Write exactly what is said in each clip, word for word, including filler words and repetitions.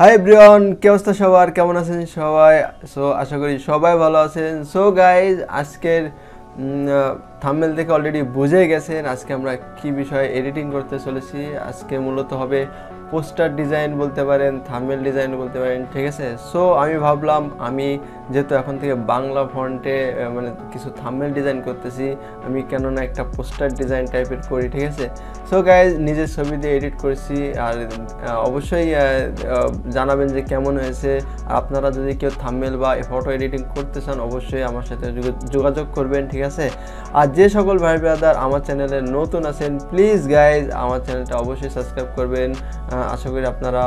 Hi everyone क्या अवस्था सबार केमन आছেন সবাই सो आशा करी सबाई ভালো আছেন। सो गाइज আজকের থাম্বনেল থেকে অলরেডি বুঝে গেছেন আজকে আমরা কি বিষয়ে এডিটিং করতে চলেছি। আজকে মূলত হবে পোস্টার ডিজাইন বলতে পারেন, থাম্বনেল ডিজাইন বলতে পারেন, ঠিক আছে। সো আমি ভাবলাম আমি যেহেতু এখন থেকে বাংলা ফন্টে মানে কিছু থাম্বনেল ডিজাইন করতেছি আমি কেননা একটা পোস্টার ডিজাইন টাইপের করি, ঠিক আছে। সো গাইজ নিজের ছবি দিয়ে এডিট করেছি আর অবশ্যই জানাবেন যে কেমন হয়েছে। আর আপনারা যদি কেউ থাম্বনেল বা ফটো এডিটিং করতে চান অবশ্যই আমার সাথে যোগাযোগ করবেন, ঠিক আছে। আর যে সকল ভাই ব্রাদার আমার চ্যানেলে নতুন আছেন প্লিজ গাইজ আমার চ্যানেলটা অবশ্যই সাবস্ক্রাইব করবেন। আশা করি আপনারা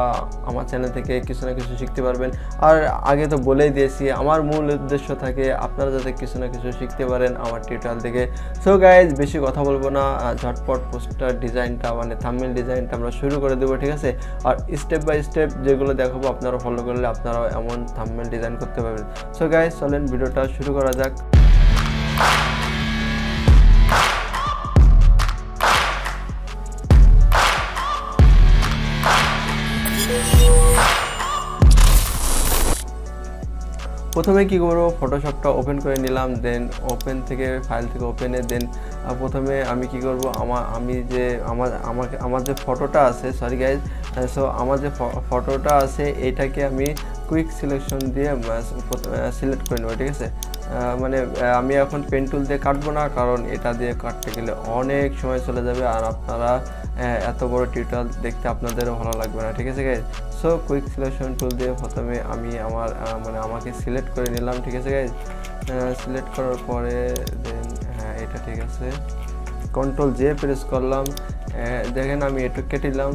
আমার চ্যানেল থেকে কিছু না কিছু শিখতে পারবেন। আর আগে তো বলেই দিয়েছি আমার মূল উদ্দেশ্য থাকে আপনারা যাতে কিছু না কিছু শিখতে পারেন আমার টিউটোরিয়াল থেকে। সো গাইজ বেশি কথা বলবো না, ঝটপট পোস্টার ডিজাইনটা মানে থাম্বনেল ডিজাইনটা আমরা শুরু করে দেবো, ঠিক আছে। আর স্টেপ বাই স্টেপ যেগুলো দেখাবো আপনারা ফলো করলে আপনারাও এমন থাম্বনেল ডিজাইন করতে পারবেন। সো গাইজ চলেন ভিডিওটা শুরু করা যাক। প্রথমে কি করব ফটোশপটা ওপেন করে নিলাম, দেন ওপেন থেকে ফাইল থেকে ওপেনে দেন প্রথমে আমি কি করব আমার আমি যে আমার আমাকে আমার যে ফটোটা আছে সরি গাইজ সো আমার যে ফটোটা আছে এইটাকে আমি কুইক সিলেকশন দিয়ে সিলেক্ট করে নেব, ঠিক আছে। মানে আমি এখন পেন টুল দিয়ে কাটবো না কারণ এটা দিয়ে কাটতে গেলে অনেক সময় চলে যাবে আর আপনারা এত বড় টিউটোরিয়াল দেখতে আপনাদেরও ভালো লাগবে না, ঠিক আছে guys. So quick selection tool দিয়ে প্রথমে আমি আমার মানে আমাকে সিলেক্ট করে নিলাম, ঠিক আছে গাইজ। সিলেক্ট করার পরে দেন হ্যাঁ এটা ঠিক আছে কন্ট্রোল জে প্রেস করলাম, দেখেন আমি একটু কেটে নিলাম।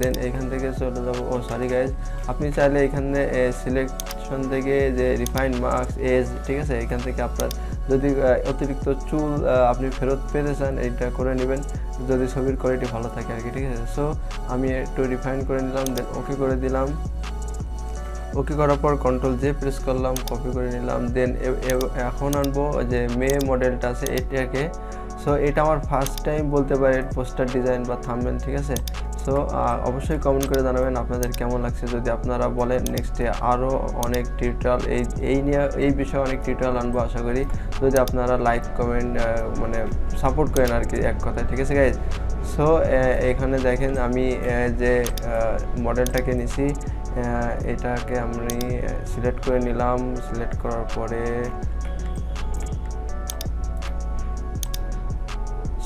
দেন এখান থেকে চলে যাবো ও সরি গাইজ আপনি চাইলে এখানে সিলেকশন থেকে যে রিফাইন মার্কস এজ, ঠিক আছে, এখান থেকে আপনার যদি অতিরিক্ত চুল আপনি ফেরত পেতে চান এইটা করে নেবেন যদি ছবির কোয়ালিটি ভালো থাকে আর কি, ঠিক আছে। সো আমি একটু রিফাইন করে নিলাম দেন ওকে করে দিলাম। ওকে করার পর কন্ট্রোল জে প্রেস করলাম কপি করে নিলাম। দেন এখন আনবো যে মেয়ে মডেলটা আছে এটাকে। সো এটা আমার ফার্স্ট টাইম বলতে পারেন পোস্টার ডিজাইন বা থাম্বনেল, ঠিক আছে। সো অবশ্যই কমেন্ট করে জানাবেন আপনাদের কেমন লাগছে। যদি আপনারা বলেন নেক্সটে আরও অনেক টিউটোরিয়াল এই এই নিয়ে এই বিষয়ে অনেক টিউটোরিয়াল আনবো আশা করি, যদি আপনারা লাইক কমেন্ট মানে সাপোর্ট করেন আর কি এক কথায়, ঠিক আছে গাইজ। সো এখানে দেখেন আমি যে মডেলটাকে নিছি এটাকে আমি সিলেক্ট করে নিলাম। সিলেক্ট করার পরে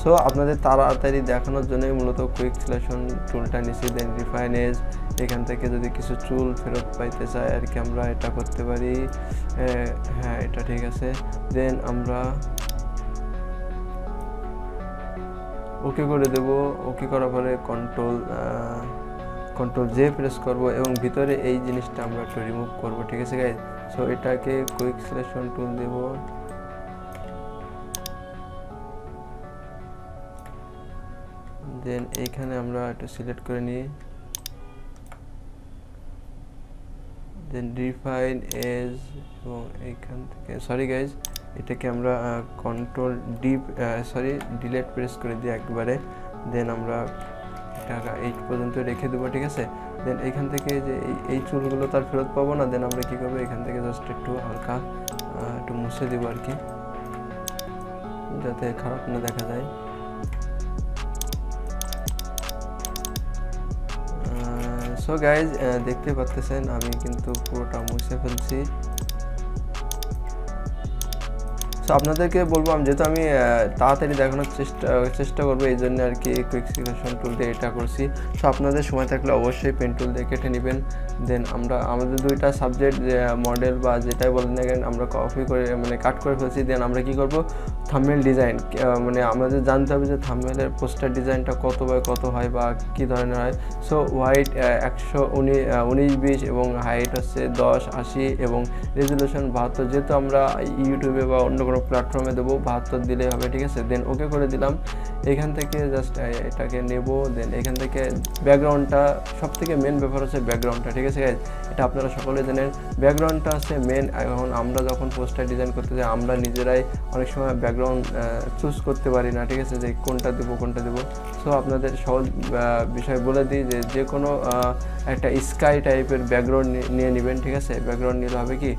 সো আপনাদের তাড়াতাড়ি দেখানোর জন্যই মূলত কুইক সিলেকশন টুলটা নিচ্ছি। দেন রিফাইন এজ এখান থেকে যদি কিছু চুল ফেরত পাইতে চাই আর কি আমরা এটা করতে পারি, হ্যাঁ এটা ঠিক আছে। দেন আমরা ওকে করে দেব। ওকে করার পরে কন্ট্রোল কন্ট্রোল জে প্রেস করব এবং ভিতরে এই জিনিসটা আমরা একটু রিমুভ করব, ঠিক আছে গাইজ। সো এটাকে কুইক সিলেকশন টুল দেব। দেন এইখানে আমরা একটু সিলেক্ট করে নিই, দেন রিফাইন এজ এবং এইখান থেকে সরি গাইজ এটাকে আমরা control D sorry delete press করে দিই একবারে। দেন আমরা এটা এইট পর্যন্ত রেখে দেবো, ঠিক আছে। দেন এইখান থেকে যে এই চুলগুলো তার ফেরত পাবো না, দেন আমরা কী করবো এখান থেকে জাস্ট একটু হালকা একটু মুছে দেবো আর কি যাতে খারাপ না দেখা যায়। সো গাইজ দেখতে পাচ্ছেন আমি কিন্তু পুরোটা মুছে ফেলছি। সো আপনাদেরকে বলবো আমি যেহেতু আমি তাড়াতাড়ি দেখানোর চেষ্টা চেষ্টা করবো এই জন্য আর কি কুইক সিলেকশন টুল দিয়ে এটা করছি। সো আপনাদের সময় থাকলে অবশ্যই পেন টুল দিয়ে কেটে নেবেন। দেন আমরা আমাদের দুইটা সাবজেক্ট মডেল বা যেটাই বলেন না কেন আমরা কপি করে মানে কাট করে ফেলছি। দেন আমরা কি করব থাম্বনেল ডিজাইন মানে আমাদের জানতে হবে যে থাম্বনেলের পোস্টার ডিজাইনটা কত বাই কত হয় বা কী ধরনের হয়। সো হোয়াইট একশো উনিশ বিশ এবং হাইট হচ্ছে দশ আশি এবং রেজুলেশন বাহাত্তর। যেহেতু আমরা ইউটিউবে বা অন্য কোনো প্ল্যাটফর্মে দেবো, বাহাত্তর দিলেই হবে। ঠিক আছে, দেন ওকে করে দিলাম। এখান থেকে জাস্ট এটাকে নেব, দেন এখান থেকে ব্যাকগ্রাউন্ডটা, সব থেকে মেন ব্যাপার হচ্ছে ব্যাকগ্রাউন্ডটা। ঠিক আছে গাইজ, এটা আপনারা সকলে জানেন, ব্যাকগ্রাউন্ডটা হচ্ছে মেন। এখন আমরা যখন পোস্টার ডিজাইন করতে যাই আমরা নিজেরাই অনেক সময় ব্যাকগ্রাউন্ড চুজ করতে পারি না। ঠিক আছে, যে কোনটা দেবো কোনটা দেবো। সো আপনাদের সহজ বিষয় বলে দিই যে যে কোনো একটা স্কাই টাইপের ব্যাকগ্রাউন্ড নিয়ে নেবেন। ঠিক আছে, ব্যাকগ্রাউন্ড নিলে হবে কি,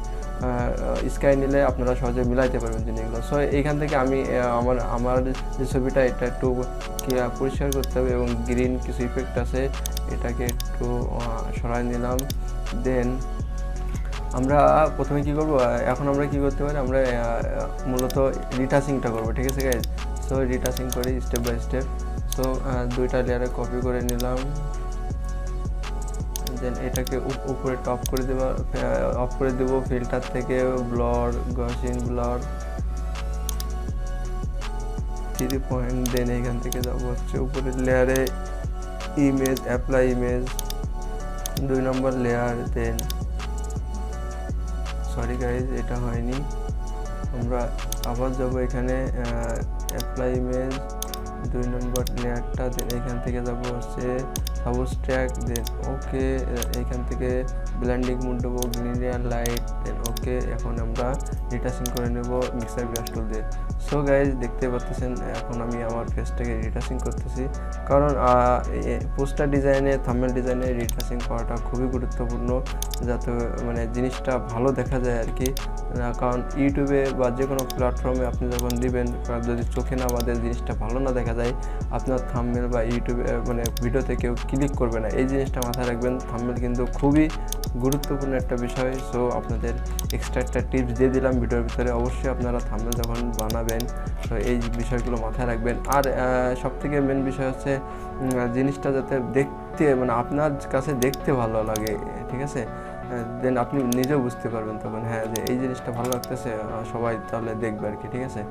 স্কাই নিলে আপনারা সহজে মিলাইতে পারবেন জিনিসগুলো। সো এইখান থেকে আমি আমার আমার যে ছবিটা, এটা একটু পরিষ্কার করতে হবে এবং গ্রিন কিছু ইফেক্ট আছে এটাকে একটু সরাই নিলাম। দেন আমরা প্রথমে কি করব, এখন আমরা কি করতে পারি, আমরা মূলত রিটাচিংটা করব। ঠিক আছে গাইজ, সো রিটাচিং করি স্টেপ বাই স্টেপ। সো দুইটা লেয়ারে কপি করে নিলাম, দেন এটাকে উপরে টপ করে দেব, অফ করে দেব। ফিল্টার থেকে ব্লর, গসিন ব্লর থ্রি পয়েন্ট, দেন এখান থেকে যাবো হচ্ছে উপরের লেয়ারে ইমেজ, অ্যাপ্লাই ইমেজ, দুই number layer. Then sorry guys এটা হয়নি, আমরা আবার যাবো এখানে অ্যাপ্লাই ইমেজ, দুই নম্বর লেয়ারটা। দেন এখান থেকে যাবো হচ্ছে সাবস্ট্রাক্ট, দেন ওকে, এখান থেকে ব্লেন্ডিং মোড দেবো, গ্লিনিয়ার লাইট, দেন ওকে। এখন আমরা রিটাচিং করে নেব মিক্সার ব্রাশ টুল দিয়ে। সো গাইজ দেখতে পাচ্ছেন এখন আমি আমার ফেসটাকে রিটাচিং করতেছি, কারণ পোস্টার ডিজাইনে, থাম্বনেল ডিজাইনে রিটাচিং করাটা খুবই গুরুত্বপূর্ণ, যাতে মানে জিনিসটা ভালো দেখা যায় আর কি। কারণ ইউটিউবে বা যে কোনো প্ল্যাটফর্মে আপনি যখন দিবেন, যদি চোখে না বাঁধে, জিনিসটা ভালো না দেখা যায়, আপনার থাম্বনেল বা ইউটিউবে মানে ভিডিওতে কেউ ক্লিক করবে না। এই জিনিসটা মাথায় রাখবেন, থাম্বনেল কিন্তু খুবই গুরুত্বপূর্ণ একটা বিষয়। সো আপনাদের এক্সট্রা একটা টিপস দিয়ে দিলাম ভিডিওর ভিতরে। অবশ্যই আপনারা থাম্বনেল যখন বানাবেন তো এই বিষয়গুলো মাথায় রাখবেন। আর সবথেকে মেন বিষয় হচ্ছে জিনিসটা যাতে দেখতে মানে আপনার কাছে দেখতে ভালো লাগে। ঠিক আছে, দেন আপনি নিজেও বুঝতে পারবেন তখন, হ্যাঁ যে এই জিনিসটা ভালো লাগতেছে, সবাই তাহলে দেখবে আর কি। ঠিক আছে,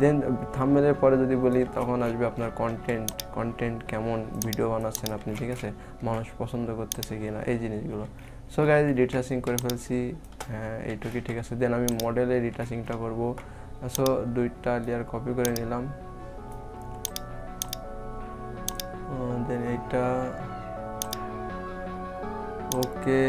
দেন থাম্বনেলের পরে যদি বলি, তখন আসবে আপনার কন্টেন্ট। কন্টেন্ট কেমন ভিডিও বানাচ্ছেন আপনি, ঠিক আছে, মানুষ পছন্দ করতেছে কি না, এই জিনিসগুলো। সো গাইজ রিটাচিং করে ফেলছি, হ্যাঁ এইটুকুই ঠিক আছে। দেন আমি মডেলে রিটাচিংটা করব। সো দুইটা লেয়ার কপি করে নিলাম, দেন এইটা ওকে।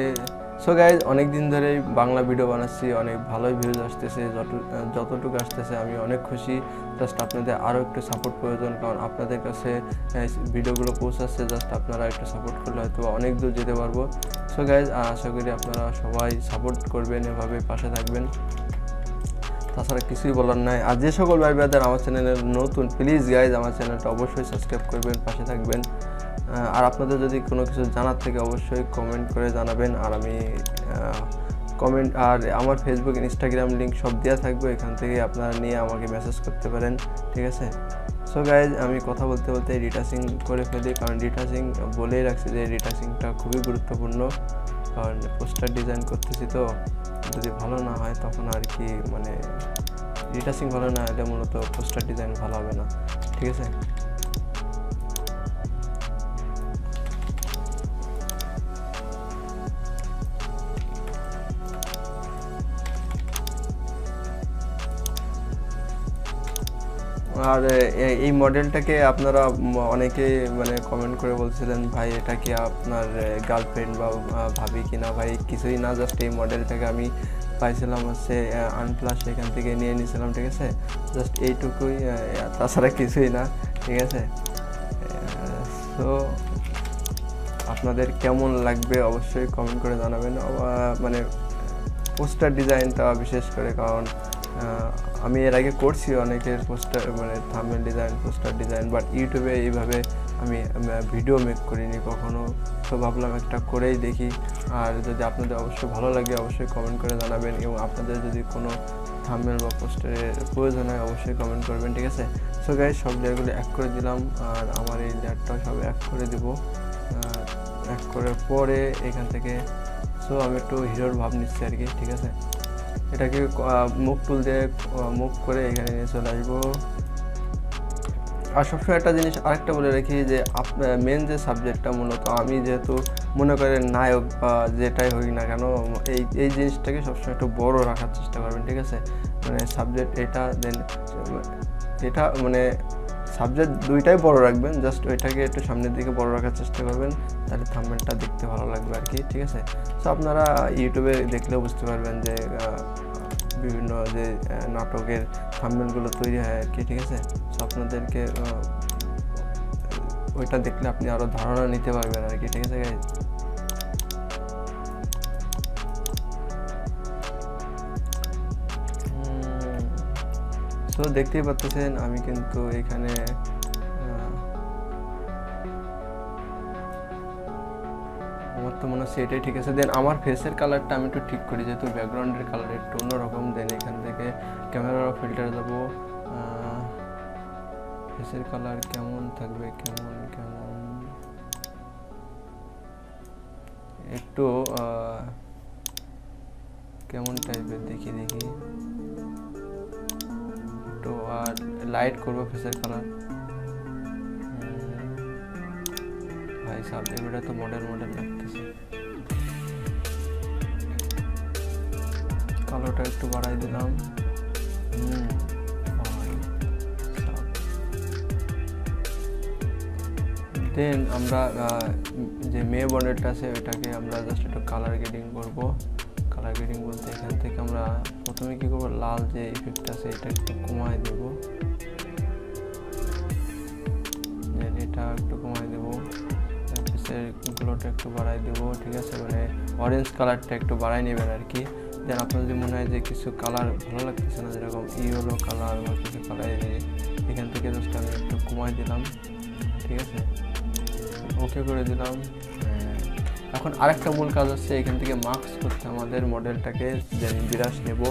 সো গাইজ অনেক দিন ধরেই বাংলা ভিডিও বানাচ্ছি, অনেক ভালোই ভিউজ আসতেছে, যত যতটুকু আসতেছে আমি অনেক খুশি। জাস্ট আপনাদের আরও একটু সাপোর্ট প্রয়োজন, কারণ আপনাদের কাছে ভিডিওগুলো পৌঁছাচ্ছে, জাস্ট আপনারা একটু সাপোর্ট করলে হয়তো অনেক দূর যেতে পারবো। সো গাইজ আশা করি আপনারা সবাই সাপোর্ট করবেন, এভাবে পাশে থাকবেন, তাছাড়া কিছুই বলার নাই। আর যে সকল ভাই ব্রাদার আমার চ্যানেলে নতুন, প্লিজ গাইজ আমার চ্যানেলটা অবশ্যই সাবস্ক্রাইব করবেন, পাশে থাকবেন। আর আপনাদের যদি কোনো কিছু জানার থাকে অবশ্যই কমেন্ট করে জানাবেন। আর আমি কমেন্ট আর আমার ফেসবুক, ইনস্টাগ্রাম লিঙ্ক সব দেওয়া থাকবে, এখান থেকে আপনারা নিয়ে আমাকে মেসেজ করতে পারেন। ঠিক আছে, সো গাইজ আমি কথা বলতে বলতে রিটাচিং করে ফেলি, কারণ রিটাচিং বলেই রাখছি যে রিটাচিংটা খুবই গুরুত্বপূর্ণ, কারণ পোস্টার ডিজাইন করতেছি তো, যদি ভালো না হয় তখন আর কি, মানে রিটাচিং ভালো না হলে মূলত পোস্টার ডিজাইন ভালো হবে না। ঠিক আছে, আর এই মডেলটাকে আপনারা অনেকে মানে কমেন্ট করে বলছিলেন, ভাই এটা কি আপনার গার্লফ্রেন্ড বা ভাবি কি না। ভাই কিছুই না, জাস্ট এই মডেলটাকে আমি পাইছিলাম হচ্ছে আনপ্লাস, এখান থেকে নিয়ে নিয়েছিলাম। ঠিক আছে, জাস্ট এইটুকুই, তাছাড়া কিছুই না। ঠিক আছে, সো আপনাদের কেমন লাগবে অবশ্যই কমেন্ট করে জানাবেন, মানে পোস্টার ডিজাইনটা বিশেষ করে, কারণ আমি এর আগে করছি অনেকের পোস্টার মানে thumbnail design, poster design, but ইউটিউবে এইভাবে আমি ভিডিও মেক করিনি কখনো। তো ভাবলাম একটা করেই দেখি, আর যদি আপনাদের অবশ্যই ভালো লাগে অবশ্যই কমেন্ট করে জানাবেন, এবং আপনাদের যদি কোনো থাম্বনেল বা পোস্টারের প্রয়োজন হয় অবশ্যই কমেন্ট করবেন। ঠিক আছে, সো গাইজ সব লেয়ারগুলো এক করে দিলাম, আর আমার এই লেয়ারটাও সব এক করে দেবো। এক করার পরে এখান থেকে সো আমি একটু হিরোর ভাব নিচ্ছি আর কি। ঠিক আছে, এটাকে মুখ টুল দিয়ে মুখ করে এখানে নিয়ে চলে আসবো। আর সবসময় একটা জিনিস আরেকটা বলে রাখি, যে আপনার মেন যে সাবজেক্টটা, মূলত আমি যেহেতু মনে করেন নায়ক বা যেটাই হই না কেন, এই এই জিনিসটাকে সবসময় একটু বড় রাখার চেষ্টা করবেন। ঠিক আছে, मैं सबजेक्ट एटा देन एटा मैं सबजेक्ट दुईटाई बड़ो रखबें जस्ट ओइटाके एकटु सामनेर दिके बड़ो रखार चेष्टा करबें ताहले थाम्बनेलटा देखते भालो लागबे आर कि ठीक आछे। सो आपनारा यूट्यूबे देखले बुझते पारबेन जे विभिन्न जे नाटकेर थाम्बनेलगुलो तैरि हय आर कि ठीक आछे। सो आपनादेरके ओइटा देखले आपनि आरो धारणा निते पारबेन आर कि ठीक आछे गाइस। तो देखते ही पाते हैं आमी किन्तु एखाने आमार तो मने सेटाई ठीक आछे। देन आमार फेसर कलरटा आमी एकटु ठीक करी जेहेतु बैकग्राउंडेर कलर एकटु अन्यरकम। देन एखान थेके कैमरा फिल्टार जाबो फेसर कलर केमन थाकबे केमन केमन एकटु केमन टाइपेर देखि देखि तो আর লাইট করব ফেসের কালার ভাই সাহেব এটা তো মডেল মডেল লাগতেছে কালোটা একটু বাড়াই দিলাম হুম ভাই সাহেব। দেন আমরা যে মেয়ে বনেটটা আছে ওটাকে আমরা জাস্ট একটু কালার গ্রেডিং করব। কালার গ্রেডিং বলতে এখান থেকে আমরা प्रथम कि करब लाल जो इफेक्ट आटा एक कमाय देव दें एक कमाय देव ग्लोटा एक बाड़ाई देव ठीक है। मैंने ऑरेंज कलर एक बाड़ाई नेबें कि दें अपना जो मन है किस कलर भलो लगते ना जे रखम येलो कलर और किस कलर एखान जस्ट हमें एक कमाय दिलाम ठीक है ओके कर दिलाम। এখন আরেকটা মূল কাজ হচ্ছে এখান থেকে মাস্ক করতে আমাদের মডেলটাকে দেন বিরাশ নেব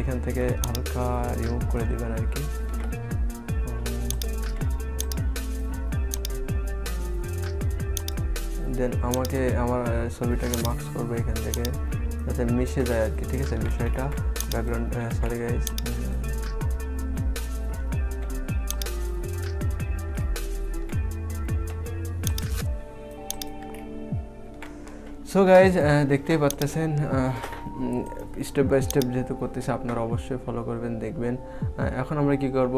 এখান থেকে হালকা রিমুভ করে দিবেন আর কি দেন আমাকে আমার ছবিটাকে মাস্ক করব এখান থেকে যাতে মিশে যায় আর কি ঠিক আছে বিষয়টা background sorry guys. So guys देखते ही पाते हैं स्टेप बाय स्टेप जेहेतु करते अपनारा अवश्य फलो करबें देखें। এখন আমরা কি করব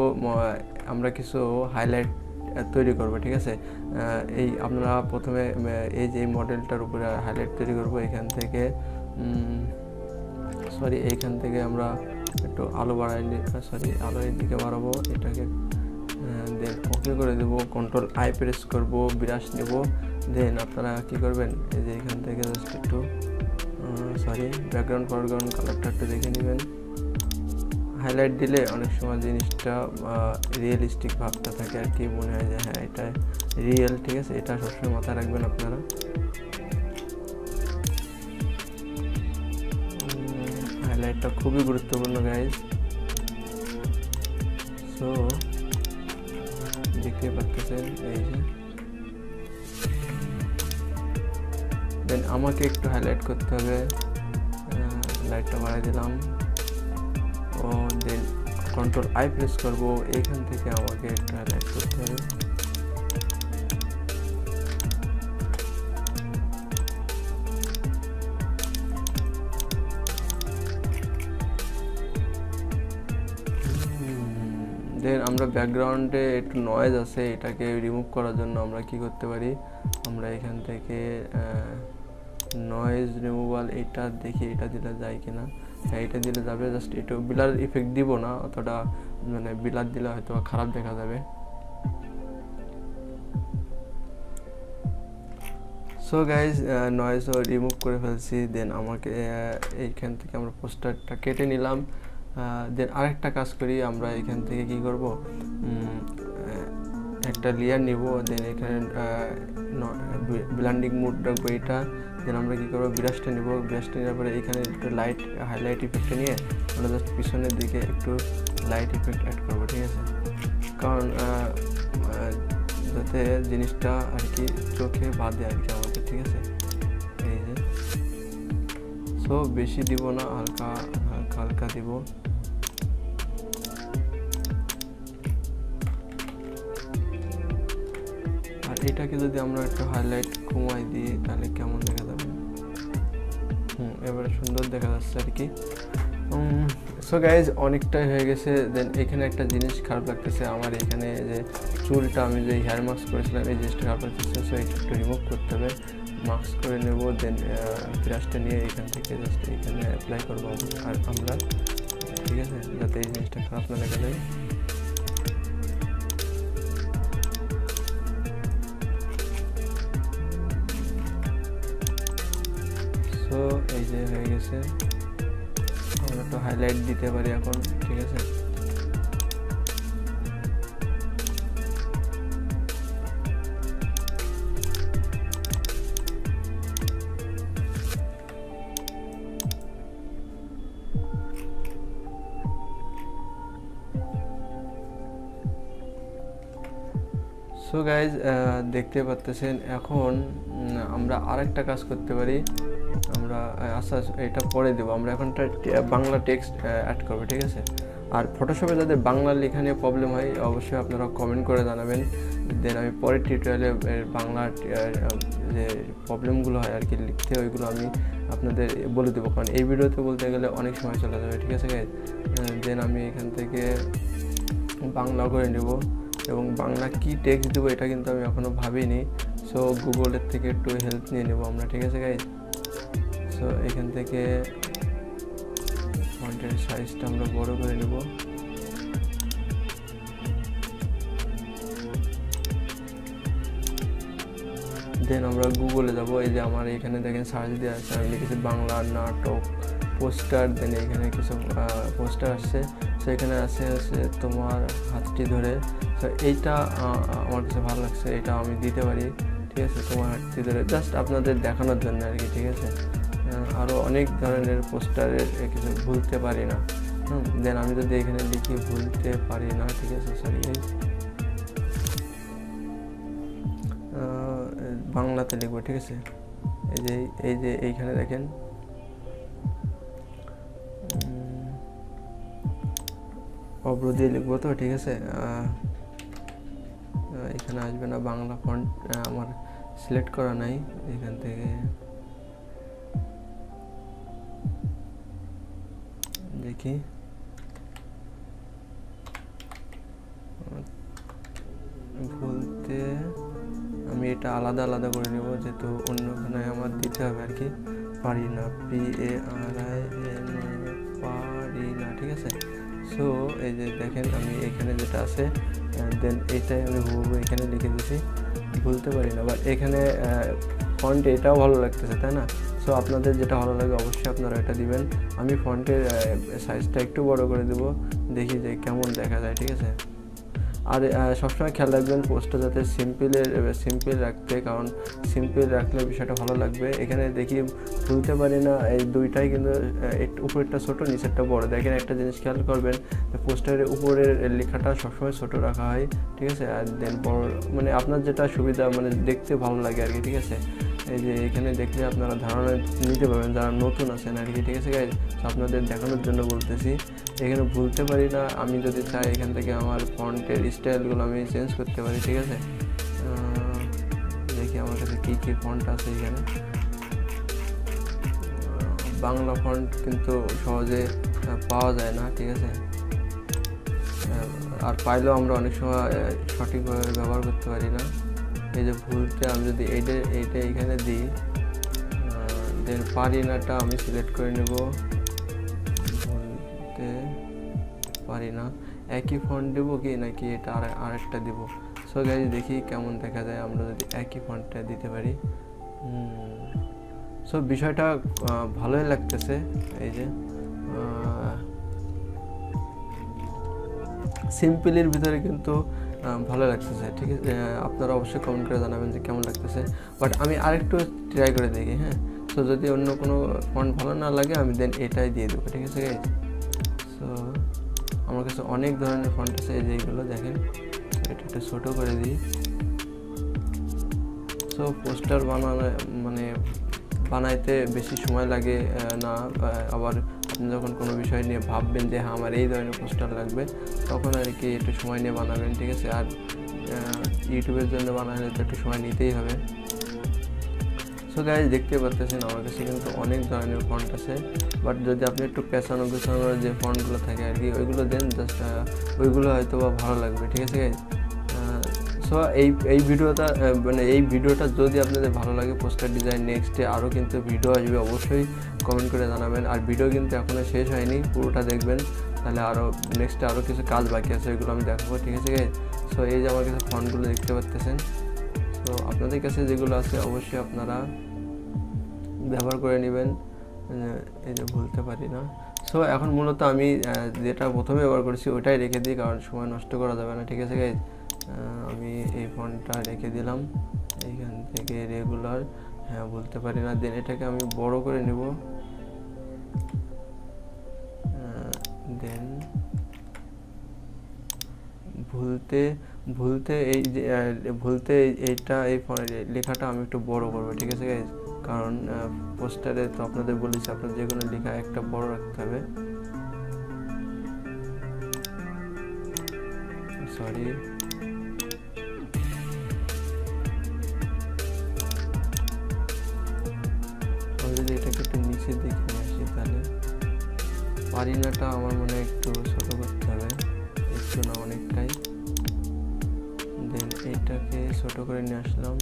আমরা কিছু হাইলাইট তৈরি করব ঠিক আছে। এই আমরা প্রথমে এই যে মডেলটার উপরে হাইলাইট তৈরি করব এখান থেকে সরি এইখান থেকে আমরা একটু আলো বাড়াই সরি আলো এর দিকে বাড়াবো এটাকে দেন ওকে করে দেব কন্ট্রোল আই প্রেস করব বিরাশ নেব। दें अपनारा कि करबें एखान जस्ट एक सरि बैकग्राउंड फरग्राउंड कलर एक देखे नीबें हाइलाइट दिले अनेक समय जिनिसटा रियलिस्टिक भावता थाके आर कि मने हय जे हाँ एटा रियल ठीक है। एटा सब समय माथाय राखबें अपनारा हाइलाइटटा खूबी गुरुत्वपूर्ण गाइज। सो देखते पाच्छेन दें आमा के एक हाइलाइट करते हैं लाइट बढ़ाई दिलाम और दें कंट्रोल आई प्रेस करब एखान के एक हाइलाइट करते हैं दें आमरा बैकग्राउंडे एक नॉइज आछे एटाके रिमूव करार जोन्नो आमरा कि करते पारी आमरा एखान थेके नॉइज रिमूवल एटा देखी एटा दिला जाए कि ना एटा दिले जाबे जस्ट एटा ब्लार इफेक्ट दिब ना अतटा माने ब्लार दिले होयतो खराब देखा जाबे। सो गाइज नॉइज रिमूव करे फेलछि देन आमाके एखान थेके आमरा पोस्टारटा केटे निलाम। देन आरेकटा काज करी आमरा एखान थेके कि करब एकटा लेयार निब देन एखाने ब्लेंडिंग मोड राखबो एटा दें आमरा कि करब ब्राशटा निब ब्राशटा नेওয়ার পরে এখানে একটু লাইট হাইলাইট ইফেক্ট নিয়ে আমরা জাস্ট পিছনের দিকে একটু লাইট ইফেক্ট অ্যাড করব ঠিক আছে কারণ যাতে জিনিসটা আর কি চোখে বাঁধে আর কি আমাদের ঠিক আছে এই যে। সো বেশি দিব না হালকা হালকা হালকা দিব আর এটাকে যদি আমরা একটু হাইলাইট কমাই দিই তাহলে কেমন দেখা যাবে হুম এবারে সুন্দর দেখা যাচ্ছে আর কি। सो गाइज अनेकटाई हो गए दें एखे एक जिनिस खराब लगता है ये चूलटा हेयर मास्क कर जिनिस खराब लगता है। सो एक रिमूव करते हैं मास्क कर नेब दें ब्राशटा नहीं एखान जस्ट ये अप्लाई करब और हमारा ठीक है जाते जिनिसटा खराब ना लगे जाए। तो ये हो गए আমরা তো হাইলাইট দিতে পারি এখন ঠিক আছে। सो गाइज देखते পাচ্ছেন এখন আমরা আরেকটা কাজ করতে পারি আমরা আচ্ছা এটা পরে দেব আমরা এখন বাংলা টেক্সট অ্যাড করব ঠিক আছে। আর ফটোশপে যাদের বাংলা লেখা নিয়ে প্রবলেম হয় অবশ্যই আপনারা কমেন্ট করে জানাবেন দেন আমি পরের টিউটোরিয়ালে বাংলা যে প্রবলেমগুলো হয় আর কি লিখতে ওইগুলো আমি আপনাদের বলে দেবো কারণ এই ভিডিওতে বলতে গেলে অনেক সময় চলে যাবে ঠিক আছে। দেন আমি এখান থেকে বাংলা করে নেব এবং বাংলা কি টেক্সট দেবো এটা কিন্তু আমি এখনও ভাবিনি। সো গুগলের থেকে একটু হেল্প নিয়ে নেব আমরা ঠিক আছে গাইজ। सो एखान फॉन्टर साइज़टा आमरा बड़ो करे नेब देन आमरा गूगले जाबो एई जे आमार एखाने देखें सार्च दिया आछे आमि लिखेछि बांगला नाटक पोस्टार दें एखाने किछु पोस्टार आसछे। सो एखाने आछे आछे तोमार हाथटी धरे सो एइटा आमार काछे भालो लागछे एइटा आमि दिते पारि ठीक आछे तोमार हाथटी धरे जास्ट आपनादेर देखानोर जोन्नो आर कि ठीक आछे। आरो अनेक धरनेर पोस्टारे किछु भूलते पारि ना देन आमि यदि एखाने लिखि भूलते पारि ना ठीक आछे सरि बांगलाते लिखब ठीक आछे। एइ जे एइ जे एइखाने देखें अब्र दिये लिखब तो ठीक आछे एखाने आसबे ना बांगला फन्ट आमार सिलेक्ट करा नाई एखान थेके देखी बोलते आमी एटा आलादा आलादा करे नेब जेहेतु अन्यखाने आमार दिते होबे आर कि पारि ना P A R I N पारि ना ठीक आछे। सो एइ जे देखें आमी एखाने जेटा आछे देन एटाई आमी हुबहु एखाने लिखे दिछि बोलते पारि ना बाट एखाने फन्ट एटाও भालो लागतेছে ताই ना। सो আপনাদের যেটা ভালো লাগে অবশ্যই আপনারা এটা দিবেন আমি ফন্টের সাইজটা একটু বড় করে দেব দেখি যে কেমন দেখা যায় ঠিক আছে। আর সবসময় খেয়াল রাখবেন পোস্টটা যাতে সিম্পলের সিম্পল রাখতে কারণ সিম্পল রাখলে বিষয়টা ভালো লাগবে। এখানে দেখি ভুলতে পারি না এই দুইটাই কিন্তু উপরেরটা ছোট নিচেরটা বড় দেখেন একটা জিনিস খেয়াল করবেন পোস্টারের উপরের লেখাটা সবসময় ছোট রাখা হয় ঠিক আছে আর দেন বড় মানে আপনার যেটা সুবিধা মানে দেখতে ভালো লাগে আর কি ঠিক আছে। এই যে এখানে দেখলে আপনারা ধারণা নিতে পারবেন যারা নতুন আছেন আর কি ঠিক আছে গাইজ। তো আপনাদের দেখানোর জন্য বলতেছি এখানে ভুলতে পারি না আমি যদি চাই এখান থেকে আমার ফন্টের স্টাইলগুলো আমি চেঞ্জ করতে পারি ঠিক আছে। দেখি আমার কাছে কী কী ফন্ট আছে এখানে বাংলা ফন্ট কিন্তু সহজে পাওয়া যায় না ঠিক আছে আর পাইলেও আমরা অনেক সময় সঠিকভাবে ব্যবহার করতে পারি না। এই যে ভুলটা আমি যদি এইটা এইটা এখানে দিই দেন পারি নাটা আমি সিলেক্ট করে নেব বলতে পারি না একই ফন্ট দেবো কি নাকি এটা আর আরেকটা দেবো। সো গাইজ দেখি কেমন দেখা যায় আমরা যদি একই ফন্টটা দিতে পারি। সো বিষয়টা ভালোই লাগতেছে এই যে সিম্পলের ভিতরে কিন্তু ভালো লাগতেছে ঠিক আছে। আপনারা অবশ্যই কমেন্ট করে জানাবেন যে কেমন লাগতেছে বাট আমি আরেকটু ট্রাই করে দেখি হ্যাঁ। সো যদি অন্য কোনো ফন্ট ভালো না লাগে আমি দেন এটাই দিয়ে দেবো ঠিক আছে গাইজ। সো আমার কাছে অনেক ধরনের ফন্ট আছে যেগুলো দেখেন এটা একটু ছোটো করে দিই। সো পোস্টার বানানো মানে বানাইতে বেশি সময় লাগে না আবার আপনি যখন কোনো বিষয় নিয়ে ভাববেন যে হ্যাঁ আমার এই ধরনের পোস্টার লাগবে তখন আর কি একটু সময় নিয়ে বানাবেন ঠিক আছে। আর ইউটিউবের জন্য বানালে তো একটু সময় নিতেই হবে। सो गाइस देखते पाচ্ছেন আমার কাছে কিন্তু অনেক ধরনের ফন্ট আছে বাট যদি আপনি একটু পেছানো গোছানো যে ফন্টগুলো থাকে আর কি ওইগুলো দেন জাস্ট ওইগুলো হয়তো ভালো লাগবে ঠিক আছে गाइस। सो এই এই ভিডিওটা মানে এই ভিডিওটা যদি আপনাদের ভালো লাগে পোস্টার ডিজাইন নেক্সটে আরো কিন্তু ভিডিও আসবে অবশ্যই কমেন্ট করে জানাবেন আর ভিডিও কিন্তু এখনো শেষ হয়নি পুরোটা দেখবেন তাহলে আরো নেক্সটে আরো কিছু কাজ বাকি আছে ওইগুলো আমি দেখাবো ঠিক আছে गाइस। সো এই যে আমার কাছে ফন্টগুলো দেখতে পাচ্ছেন तो अपन का जेगुलो आवश्य अपनारा व्यवहार कर भूलते परिना। सो एखन मूलत आमी जेटा प्रथम व्यवहार करेছি ওইটাই রেখে দিই कारण समय नष्ट करा যাবে না ठीक है गाइज। आमी এই ফন্টটা রেখে দিলাম এইখান থেকে রেগুলার হ্যাঁ বলতে পারি না দেন এটাকে আমি বড় করে নিব দেন ভুলতে भूलते भूलते लेखाटा एक बड़ो करब ठीक है गाइज कारण पोस्टारे तो अपन अपना जेको लेखा एक बड़ो रखते हैं सरि नीचे देखे परिणाटा मन एक छोट करते हैं एक ना अनेकटाई এটাকে ছোট করে নিয়ে আসলাম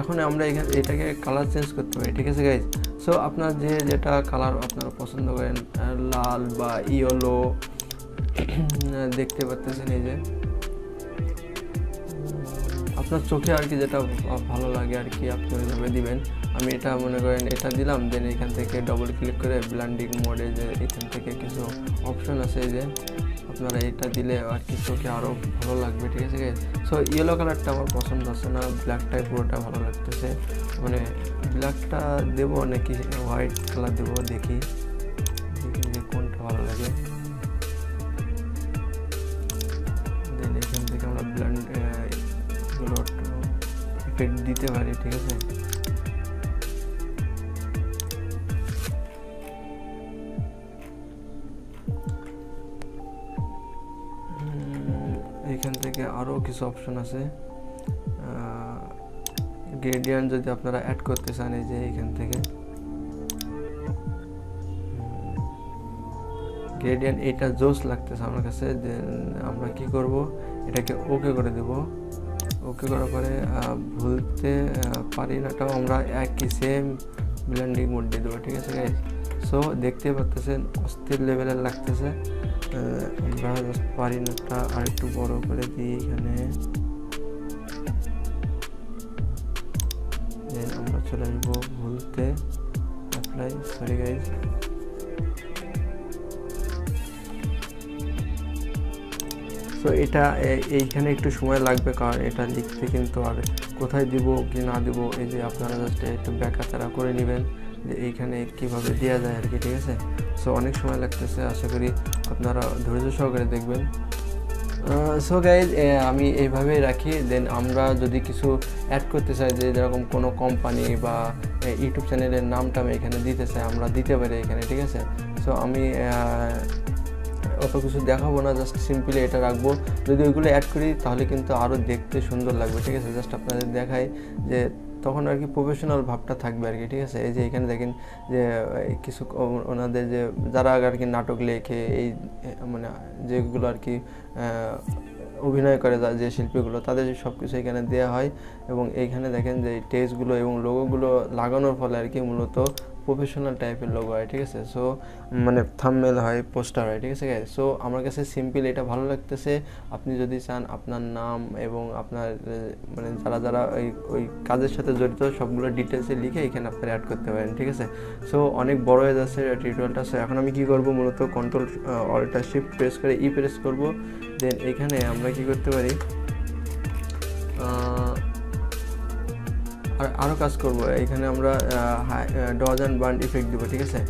এখন আমরা এটাকে কালার চেঞ্জ করতে পারি ঠিক আছে গাইজ। সো আপনার যে যেটা কালার আপনারা পছন্দ করেন লাল বা ইয়েলো দেখতে পাচ্ছেন এই যে আপনার চোখে আর কি যেটা ভালো লাগে আর কি আপনি ওইভাবে দিবেন আমি এটা মনে করেন এটা দিলাম দেন এখান থেকে ডবল ক্লিক করে ব্লেন্ডিং মোডে যে এখান থেকে কিছু অপশন আছে যে আপনারা এটা দিলে আর কি চোখে আরও ভালো লাগবে ঠিক আছে গাইজ। সো ইয়েলো কালারটা আমার পছন্দ হচ্ছে না ব্ল্যাকটাই পুরোটা ভালো লাগতেছে মানে ব্ল্যাকটা দেবো নাকি হোয়াইট কালার দেবো দেখি যে কোনটা ভালো লাগে দেন এখান থেকে আমরা ব্লেন্ড এফেক্ট দিতে পারি ঠিক আছে। किस ऑप्शन আছে গ্রেডিয়েন্ট যদি আপনারা অ্যাড করতে চান এই যে এখান থেকে গ্রেডিয়েন্ট এটা জোস লাগতেছে আমার কাছে দেন আমরা কি করব এটাকে ওকে করে দেব ওকে করার পরে ভুলতে পারি নাটাও আমরা একই সেম ব্লেন্ডিং মোড দিয়ে দেব ঠিক আছে गाइस। সো দেখতে পাচ্ছেন অস্থির লেভেলের লাগতেছে আমরা জাস্ট পারি নাটা আর একটু বড় করে দিই এখানে দেন আমরা চলে যাব বলতে অ্যাপ্লাই সরি গাইজ সো এটা এইখানে একটু সময় লাগবে কারণ এটা লিখতে কিন্তু আর কোথায় দিব কি না দিব এই যে আপনারা জাস্ট একটু ব্যাখ্যাচারা করে নেবেন এইখানে কিভাবে দেওয়া যায় আর কি ঠিক আছে। সো অনেক সময় লাগতেছে আশা করি আপনারা ধৈর্য সহকারে দেখবেন। সো গাইজ আমি এইভাবে রাখি দেন আমরা যদি কিছু অ্যাড করতে চাই যে যেরকম কোনো কোম্পানি বা ইউটিউব চ্যানেলের নামটা আমি এখানে দিতে চাই আমরা দিতে পারি এখানে ঠিক আছে। সো আমি অত কিছু দেখাবো না জাস্ট সিম্পলি এটা রাখবো যদি ওইগুলো অ্যাড করি তাহলে কিন্তু আরও দেখতে সুন্দর লাগবে ঠিক আছে জাস্ট আপনাদের দেখাই যে তখন আর কি প্রফেশনাল ভাবটা থাকবে আর কি ঠিক আছে। এই যে এখানে দেখেন যে কিছু ওনাদের যে যারা আর কি নাটক লেখে এই মানে যেগুলো আর কি অভিনয় করে যে শিল্পীগুলো তাদের সব কিছু এখানে দেওয়া হয় এবং এইখানে দেখেন যে টেক্সটগুলো এবং লোগোগুলো লাগানোর ফলে আর কি মূলত প্রফেশনাল টাইপের লোগো হয় ঠিক আছে। সো মানে থাম্বনেল হয় পোস্টার হয় ঠিক আছে গাইজ। সো আমার কাছে সিম্পল এটা ভালো লাগতেছে আপনি যদি চান আপনার নাম এবং আপনার মানে যারা যারা ওই ওই কাজের সাথে জড়িত সবগুলো ডিটেলসে লিখে এখানে আপনারা অ্যাড করতে পারেন ঠিক আছে। সো অনেক বড় হয়ে যাচ্ছে টিউটোরিয়ালটা। সো এখন আমি কী করবো মূলত কন্ট্রোল অল্ট আর শিফট প্রেস করে ই প্রেস করবো দেন এখানে আমরা কী করতে পারি আর আরও কাজ করবো এখানে আমরা ডজ অ্যান্ড বার্ন ইফেক্ট দেবো ঠিক আছে।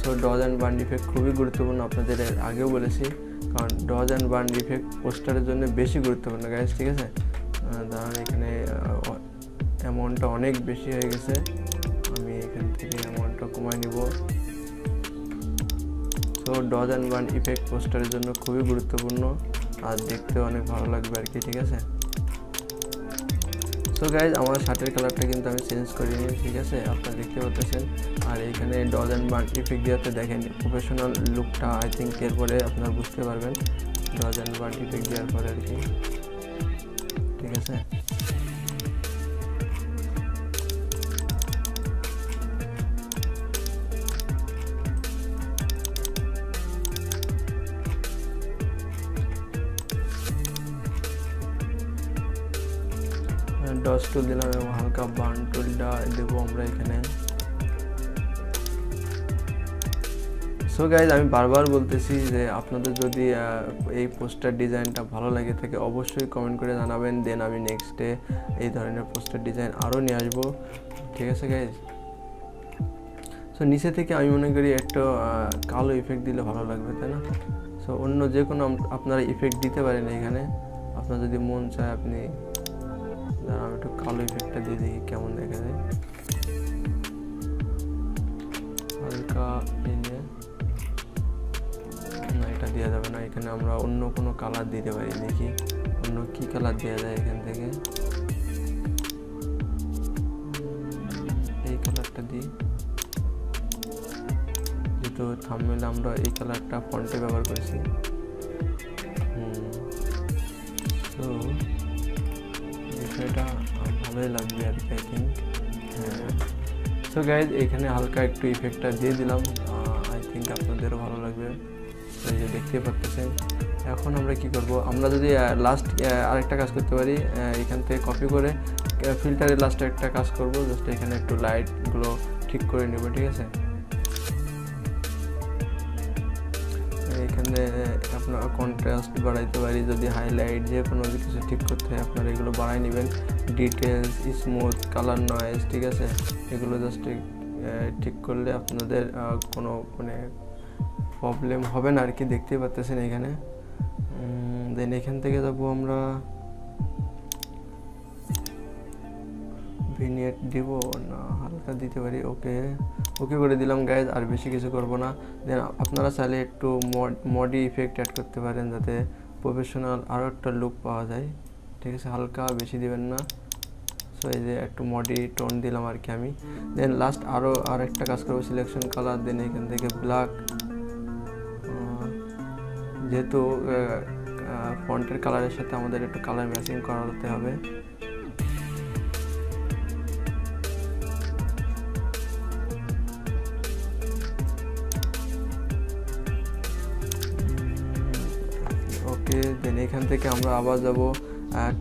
So dodge and burn effect খুবই গুরুত্বপূর্ণ আপনাদের আগেও বলেছি কারণ ডজ অ্যান্ড বার্ন ইফেক্ট পোস্টারের জন্য বেশি গুরুত্বপূর্ণ গাইজ ঠিক আছে। কারণ এখানে অ্যামাউন্টটা অনেক বেশি হয়ে গেছে আমি এখান থেকে অ্যামাউন্টটা কমাই নিব। So dodge and burn effect পোস্টারের জন্য খুবই গুরুত্বপূর্ণ আর দেখতে অনেক ভালো লাগবে আর কি, ঠিক আছে। সো গাইজ আমার শার্টের কালারটা কিন্তু আমি চেঞ্জ করিনি, ঠিক আছে, আপনারা দেখতে পাচ্ছেন। আর এইখানে ডজন মার্ক ইফেক্ট দিয়েতে দেখেন প্রফেশনাল লুকটা, আই থিঙ্ক এরপরে আপনারা বুঝতে পারবেন ডজন মার্ক ইফেক্ট দেওয়ার পরে আর কি, ঠিক আছে। डॉस टूल दिलाम এবং হালকা বার্ন টুলটা দেবো আমরা এখানে। সো গাইজ আমি বারবার বলতেছি যে আপনাদের যদি এই পোস্টার ডিজাইনটা ভালো লাগে থাকে অবশ্যই কমেন্ট করে জানাবেন, দেন আমি নেক্সট ডে এই ধরনের পোস্টার ডিজাইন আরও নিয়ে আসবো, ঠিক আছে গাইজ। সো নিচে থেকে আমি মনে করি একটা কালো ইফেক্ট দিলে ভালো লাগবে, তাই না। সো অন্য যে কোনো আপনারা ইফেক্ট দিতে পারেন এখানে, আপনার যদি মন চায় আপনি। আমি একটু কালো ইফেক্টটা দিয়ে দেখি কেমন দেখা যায়, হালকা না এটা দেওয়া যাবে না, এখানে আমরা অন্য কোনো কালার দিতে পারি। দেখি অন্য কি কালার দেওয়া যায় এখান থেকে, এই কালারটা দিই, যেহেতু থাম্বনেইলে আমরা এই কালারটা ফন্টে ব্যবহার করেছি। হুম তো এটা ভালোই লাগবে আর কি, আই থিঙ্ক। সো গাইজ এখানে হালকা একটু ইফেক্টটা দিয়ে দিলাম, আই থিঙ্ক আপনাদেরও ভালো লাগবে, এই যে দেখতে পাচ্ছেন। এখন আমরা কি করব, আমরা যদি লাস্ট আরেকটা কাজ করতে পারি, এখান থেকে কপি করে ফিল্টারের লাস্টে একটা কাজ করব, জাস্ট এখানে একটু লাইটগুলো ঠিক করে নেব, ঠিক আছে। এখানে আপনারা কন্ট্রাস্ট বাড়াইতে পারি, যদি হাইলাইট যে কোনো কিছু ঠিক করতে হয় আপনারা এগুলো বাড়াই নেবেন, ডিটেলস, স্মুথ, কালার নয়েজ, ঠিক আছে, এগুলো জাস্ট ঠিক করলে আপনাদের কোনো মানে প্রবলেম হবে না আর কি, দেখতে পাচ্ছেন এখানে। দেন এখান থেকে যাবো আমরা ভিনিয়েট দিব না হালকা দিতে পারি, ওকে ওকে করে দিলাম গাইজ, আর বেশি কিছু করব না। দেন আপনারা চাইলে একটু মডি ইফেক্ট অ্যাড করতে পারেন যাতে প্রফেশনাল আরও একটা লুক পাওয়া যায়, ঠিক আছে, হালকা বেশি দিবেন না। সো এই যে একটু মডি টোন দিলাম আর কি আমি। দেন লাস্ট আরও আর একটা কাজ করবো, সিলেকশন কালার, দেন এখান থেকে ব্ল্যাক, যেহেতু ফন্টের কালারের সাথে আমাদের একটু কালার ম্যাচিং করাতে হবে। দেন এখান থেকে আমরা আবার যাব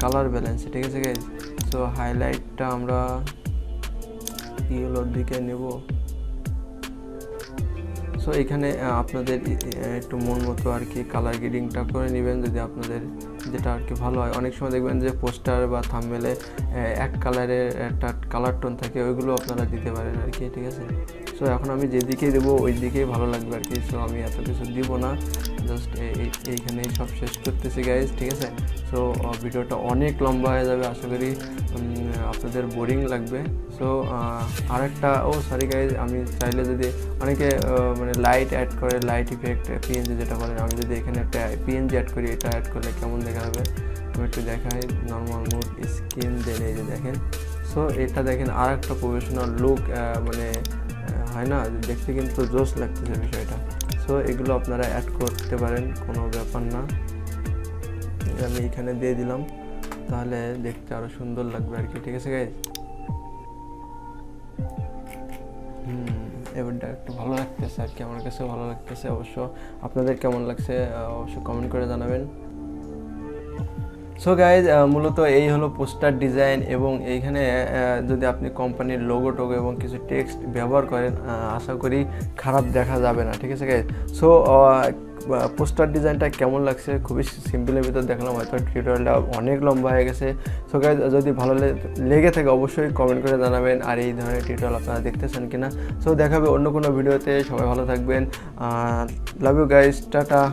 কালার ব্যালেন্স, ঠিক আছে গাইজ। সো হাইলাইটটা আমরা ইয়েলোর দিকে নেব। সো এখানে আপনাদের একটু মন মতো আর কি কালার গ্রেডিংটা করে নেবেন, যদি আপনাদের যেটা আর কি ভালো হয়। অনেক সময় দেখবেন যে পোস্টার বা থাম্বনেইলে এক কালারের একটা কালার টোন থাকে, ওইগুলো আপনারা দিতে পারেন আর কি, ঠিক আছে। সো এখন আমি যেদিকে দেবো ওই দিকেই ভালো লাগবে আর কি। সো আমি এত কিছু দিব না, জাস্ট এইখানে সব শেষ করতেছি গাইজ, ঠিক আছে। সো ভিডিওটা অনেক লম্বা হয়ে যাবে, আশা করি আপনাদের বোরিং লাগবে। সো আরেকটা ও সরি গাইজ, আমি চাইলে যদি অনেকে মানে লাইট অ্যাড করে, লাইট ইফেক্ট পিএনজি যেটা বলেন, আমি যদি এখানে একটা পিএনজি অ্যাড করি, এটা অ্যাড করলে কেমন দেখা হবে আমি একটু দেখাই। নর্মাল মুড স্কিন দেন এই যে দেখেন। সো এটা দেখেন আর একটা প্রফেশনাল লুক মানে হয় না, দেখতে কিন্তু জোশ লাগতেছে বিষয়টা। সো এগুলো আপনারা অ্যাড করতে পারেন, কোনো ব্যাপার না, আমি এখানে দিয়ে দিলাম, তাহলে দেখতে আরও সুন্দর লাগবে আর কি, ঠিক আছে গাইজ। হুম এবারটা একটু ভালো লাগতেছে আর কি, আমার কাছে ভালো লাগতেছে। অবশ্য আপনাদের কেমন লাগছে অবশ্যই কমেন্ট করে জানাবেন। সো গাইজ মূলত এই হলো পোস্টার ডিজাইন, এবং এইখানে যদি আপনি কোম্পানির লোগো টোগো এবং কিছু টেক্সট ব্যবহার করেন আশা করি খারাপ দেখা যাবে না, ঠিক আছে গাইজ। সো পোস্টার ডিজাইনটা কেমন লাগছে, খুবই সিম্পলের ভিতর দেখলাম, হয়তো টিউটোরিয়ালটা অনেক লম্বা হয়ে গেছে। সো গাইজ যদি ভালো লেগে থাকে অবশ্যই কমেন্ট করে জানাবেন, আর এই ধরনের টিউটোরিয়াল আপনারা দেখতেছেন কিনা। সো দেখা হবে অন্য কোনো ভিডিওতে, সবাই ভালো থাকবেন, লাভ ইউ গাইজ, টাটা।